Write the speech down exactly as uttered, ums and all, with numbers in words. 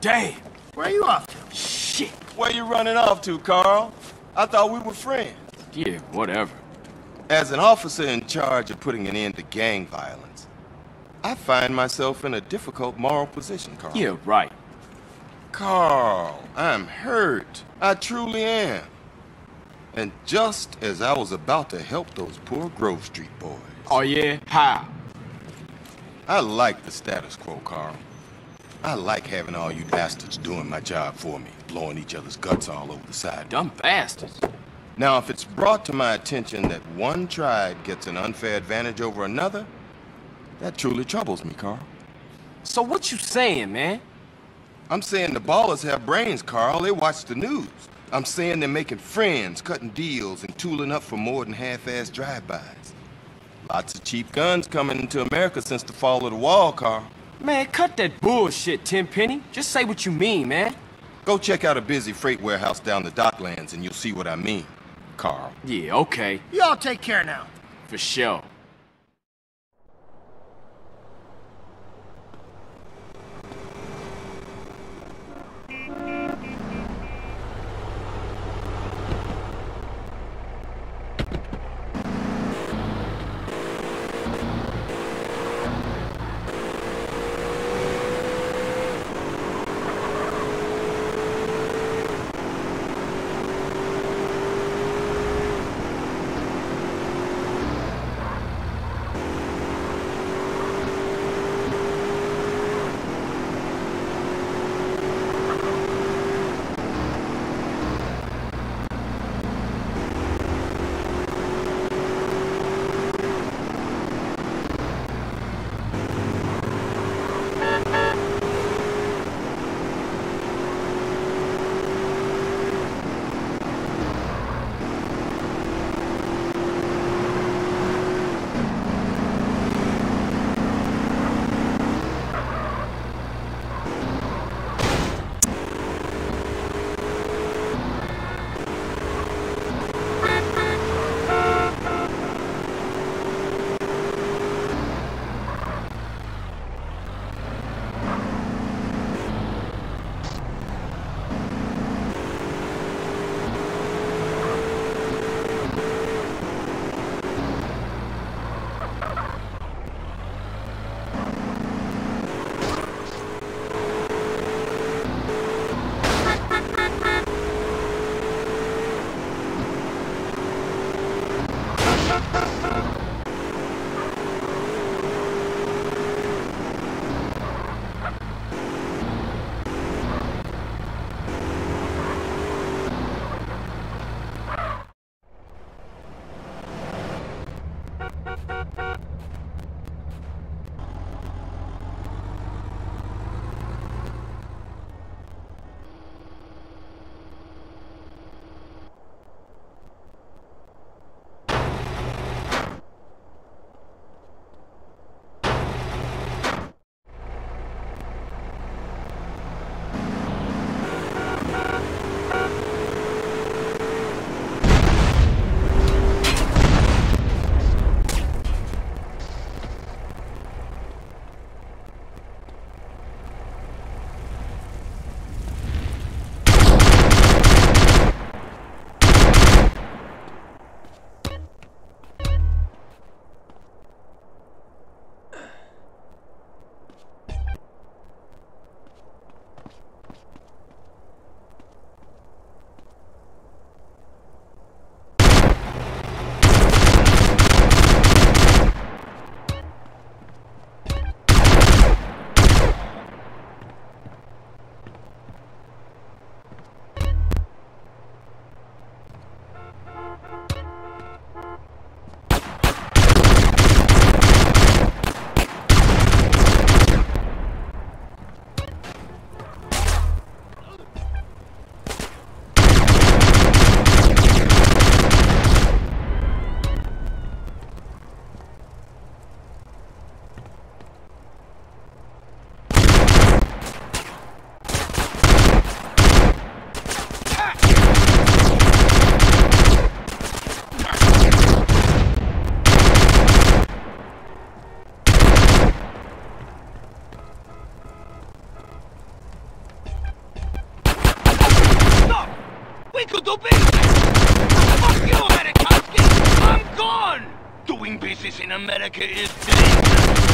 Damn! Where you off to? Shit! Where you running off to, Carl? I thought we were friends. Yeah, whatever. As an officer in charge of putting an end to gang violence, I find myself in a difficult moral position, Carl. Yeah, right. Carl, I'm hurt. I truly am. And just as I was about to help those poor Grove Street boys. Oh yeah? How? I like the status quo, Carl. I like having all you bastards doing my job for me, blowing each other's guts all over the side. Dumb bastards. Now, if it's brought to my attention that one tribe gets an unfair advantage over another, that truly troubles me, Carl. So what you saying, man? I'm saying the ballers have brains, Carl. They watch the news. I'm saying they're making friends, cutting deals, and tooling up for more than half-assed drive-bys. Lots of cheap guns coming into America since the fall of the wall, Carl. Man, cut that bullshit, Tenpenny. Just say what you mean, man. Go check out a busy freight warehouse down the Docklands, and you'll see what I mean, Carl. Yeah, okay. Y'all take care now. For sure. could do business! Fuck you, America! I'm gone! Doing business in America is dangerous!